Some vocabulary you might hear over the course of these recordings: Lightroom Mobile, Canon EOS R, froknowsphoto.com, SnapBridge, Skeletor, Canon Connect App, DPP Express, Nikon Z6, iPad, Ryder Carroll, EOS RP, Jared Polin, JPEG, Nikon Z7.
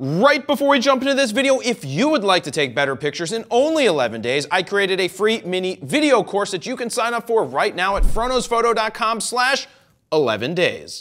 Right before we jump into this video, if you would like to take better pictures in only 11 days, I created a free mini video course that you can sign up for right now at froknowsphoto.com/11days.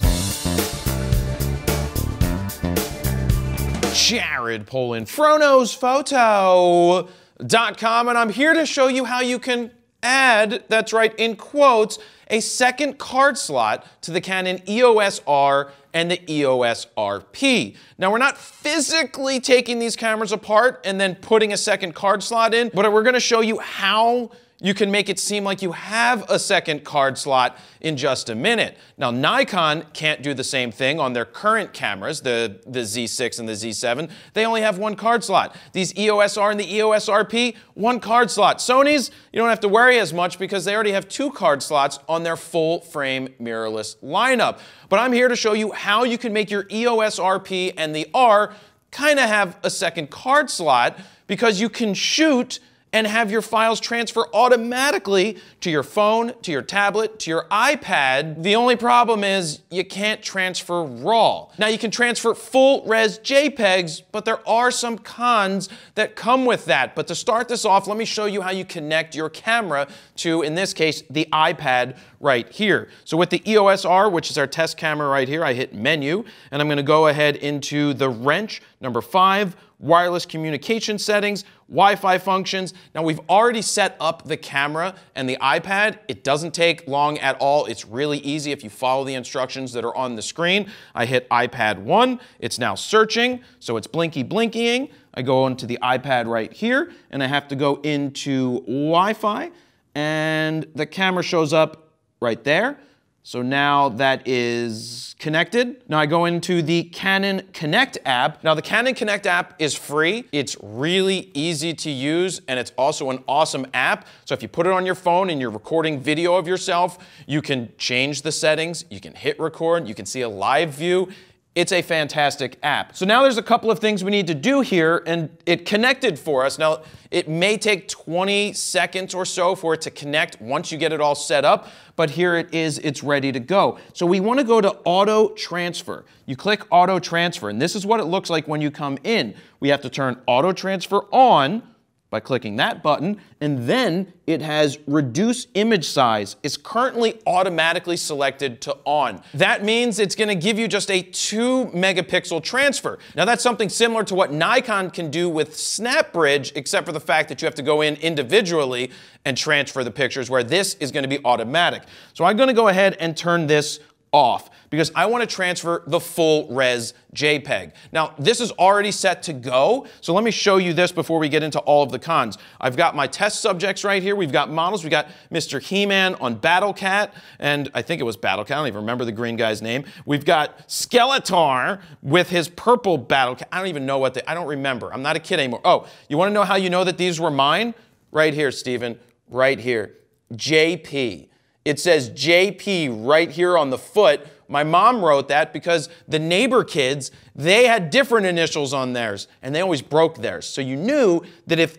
Jared Polin, froknowsphoto.com, and I'm here to show you how you can add, that's right, in quotes, a second card slot to the Canon EOS R and the EOS RP. Now, we're not physically taking these cameras apart and then putting a second card slot in, but we're gonna show you how you can make it seem like you have a second card slot in just a minute. Now, Nikon can't do the same thing on their current cameras, the Z6 and the Z7. They only have one card slot. These EOS R and the EOS RP, one card slot. Sony's, you don't have to worry as much because they already have two card slots on their full frame mirrorless lineup. But I'm here to show you how you can make your EOS RP and the R kind of have a second card slot, because you can shoot and have your files transfer automatically to your phone, to your tablet, to your iPad. The only problem is you can't transfer RAW. Now, you can transfer full res JPEGs, but there are some cons that come with that. But to start this off, let me show you how you connect your camera to, in this case, the iPad right here. So with the EOS R, which is our test camera right here, I hit menu, and I'm gonna go ahead into the wrench, number 5, wireless communication settings, Wi-Fi functions. Now, we've already set up the camera and the iPad. It doesn't take long at all. It's really easy if you follow the instructions that are on the screen. I hit iPad 1, it's now searching, so it's blinking. I go into the iPad right here, and I have to go into Wi-Fi, and the camera shows up right there. So now that is connected. Now I go into the Canon Connect app. Now the Canon Connect app is free. It's really easy to use, and it's also an awesome app. So if you put it on your phone and you're recording video of yourself, you can change the settings, you can hit record, you can see a live view. It's a fantastic app. So now there's a couple of things we need to do here, and it connected for us. Now, it may take 20 seconds or so for it to connect once you get it all set up, but here it is, it's ready to go. So we wanna go to auto transfer. You click auto transfer, and this is what it looks like when you come in. We have to turn auto transfer on by clicking that button, and then it has reduce image size. It's currently automatically selected to on. That means it's gonna give you just a 2 megapixel transfer. Now, that's something similar to what Nikon can do with SnapBridge, except for the fact that you have to go in individually and transfer the pictures, where this is gonna be automatic. So I'm gonna go ahead and turn this off, because I want to transfer the full res JPEG. Now, this is already set to go, so let me show you this before we get into all of the cons. I've got my test subjects right here. We've got models. We got Mr. He-Man on Battle Cat, and I think it was Battle Cat. I don't even remember the green guy's name. We've got Skeletor with his purple Battle Cat. I don't even know what I don't remember. I'm not a kid anymore. Oh, you want to know how you know that these were mine? Right here, Steven, right here, JP. It says JP right here on the foot. My mom wrote that because the neighbor kids, they had different initials on theirs, and they always broke theirs. So you knew that if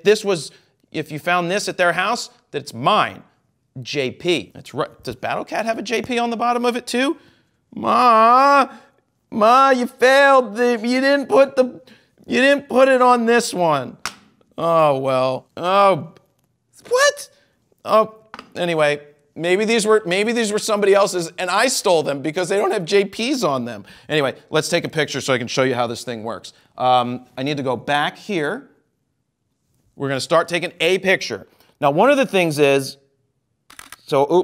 you found this at their house, that it's mine, JP. That's right. Does Battle Cat have a JP on the bottom of it too? Ma, you failed. You didn't put it on this one. Oh, well. Oh, what? Oh, anyway. Maybe these were somebody else's, and I stole them because they don't have JPs on them. Anyway, let's take a picture so I can show you how this thing works. I need to go back here. We're gonna start taking a picture. Now, one of the things is,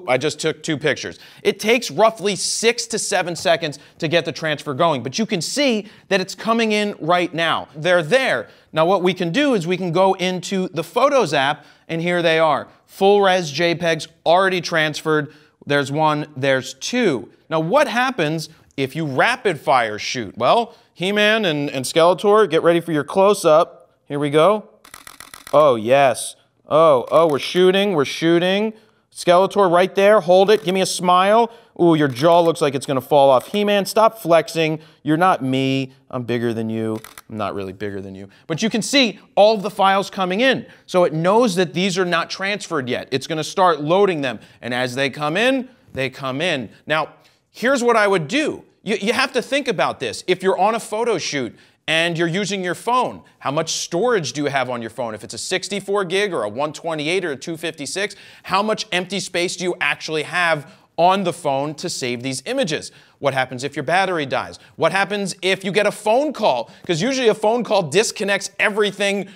I just took 2 pictures. It takes roughly 6 to 7 seconds to get the transfer going, but you can see that it's coming in right now. They're there. Now, what we can do is we can go into the Photos app, and here they are. Full res JPEGs already transferred. There's 1, there's 2. Now, what happens if you rapid fire shoot? Well, He-Man and Skeletor, get ready for your close up. Here we go. Oh, yes. Oh, we're shooting. Skeletor right there, hold it, give me a smile. Ooh, your jaw looks like it's gonna fall off. He-Man, stop flexing, you're not me, I'm bigger than you. I'm not really bigger than you. But you can see all of the files coming in. So it knows that these are not transferred yet. It's gonna start loading them. And as they come in, they come in. Now, here's what I would do. You have to think about this. If you're on a photo shoot and you're using your phone. How much storage do you have on your phone? If it's a 64 gig or a 128 or a 256, how much empty space do you actually have on the phone to save these images? What happens if your battery dies? What happens if you get a phone call? Because usually a phone call disconnects everything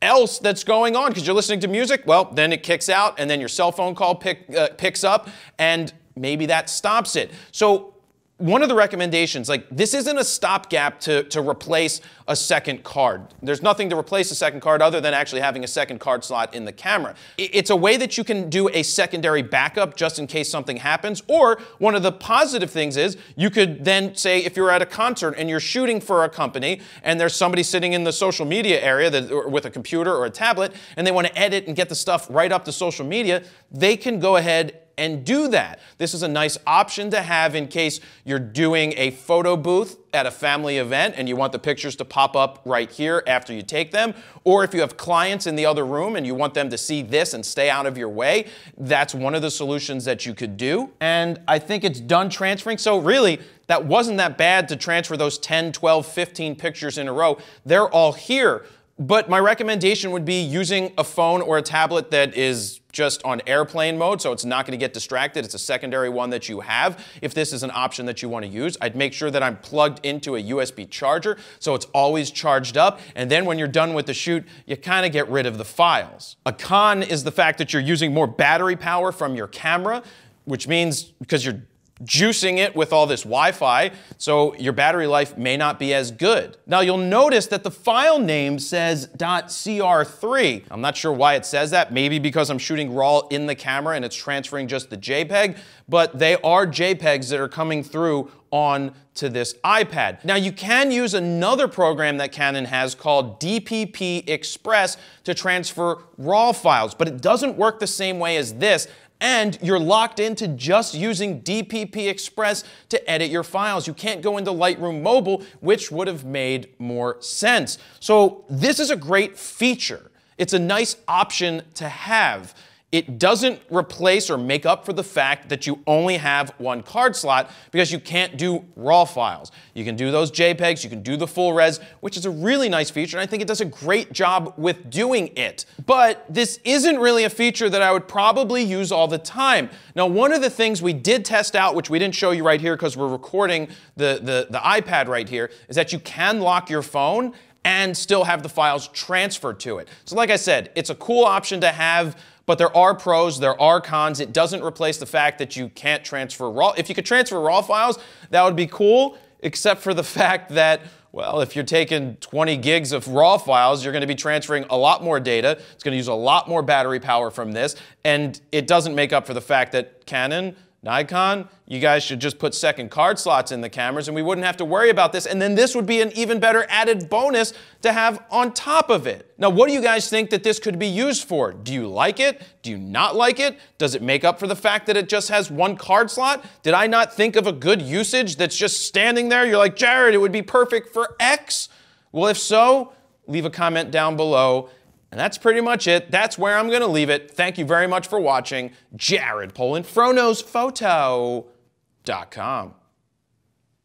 else that's going on, because you're listening to music, well, then it kicks out, and then your cell phone call picks up, and maybe that stops it. So one of the recommendations, like, this isn't a stopgap to replace a second card. There's nothing to replace a second card other than actually having a second card slot in the camera. It's a way that you can do a secondary backup just in case something happens, or one of the positive things is you could then say if you're at a concert and you're shooting for a company and there's somebody sitting in the social media area with a computer or a tablet and they want to edit and get the stuff right up to social media, they can go ahead and do that. This is a nice option to have in case you're doing a photo booth at a family event and you want the pictures to pop up right here after you take them, or if you have clients in the other room and you want them to see this and stay out of your way, that's one of the solutions that you could do. And I think it's done transferring, so really that wasn't that bad to transfer those 10, 12, 15 pictures in a row. They're all here. But my recommendation would be using a phone or a tablet that is just on airplane mode, so it's not going to get distracted. It's a secondary one that you have. If this is an option that you want to use, I'd make sure that I'm plugged into a USB charger, so it's always charged up. And then when you're done with the shoot, you kind of get rid of the files. A con is the fact that you're using more battery power from your camera, which means because you're juicing it with all this Wi-Fi, so your battery life may not be as good. Now you'll notice that the file name says .cr3. I'm not sure why it says that, maybe because I'm shooting raw in the camera and it's transferring just the JPEG, but they are JPEGs that are coming through on to this iPad. Now you can use another program that Canon has called DPP Express to transfer raw files, but it doesn't work the same way as this, and you're locked into just using DPP Express to edit your files. You can't go into Lightroom Mobile, which would have made more sense. So this is a great feature. It's a nice option to have. It doesn't replace or make up for the fact that you only have one card slot, because you can't do raw files. You can do those JPEGs, you can do the full res, which is a really nice feature, and I think it does a great job with doing it. But this isn't really a feature that I would probably use all the time. Now, one of the things we did test out, which we didn't show you right here because we're recording the iPad right here, is that you can lock your phone and still have the files transferred to it. So like I said, it's a cool option to have, but there are pros, there are cons. It doesn't replace the fact that you can't transfer raw. If you could transfer raw files, that would be cool, except for the fact that, well, if you're taking 20 gigs of raw files, you're gonna be transferring a lot more data. It's gonna use a lot more battery power from this, and it doesn't make up for the fact that Canon, Nikon, you guys should just put second card slots in the cameras and we wouldn't have to worry about this, and then this would be an even better added bonus to have on top of it. Now, what do you guys think that this could be used for? Do you like it? Do you not like it? Does it make up for the fact that it just has one card slot? Did I not think of a good usage that's just standing there? You're like, Jared, it would be perfect for X? Well, if so, leave a comment down below. And that's pretty much it. That's where I'm going to leave it. Thank you very much for watching. Jared Polin, froknowsphoto.com.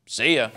See ya.